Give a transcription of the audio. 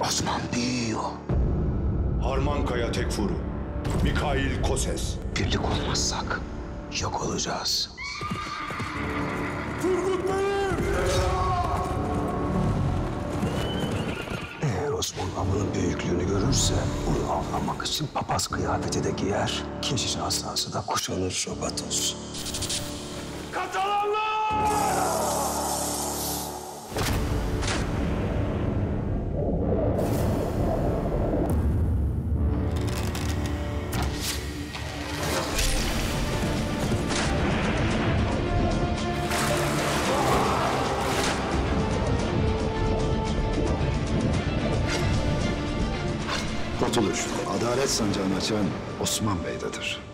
Osman büyüyor. Harmankaya tekfuru. Mikail Koses. Birlik olmazsak yok olacağız. Turgut Bey'im! Eğer Osman avının büyüklüğünü görürse onu avlamak için papaz kıyafeti de giyer. Kişi asası da kuşanır sobatos. Katalanlar! Kurtuluş, adalet sancağını açan Osman Bey'dedir.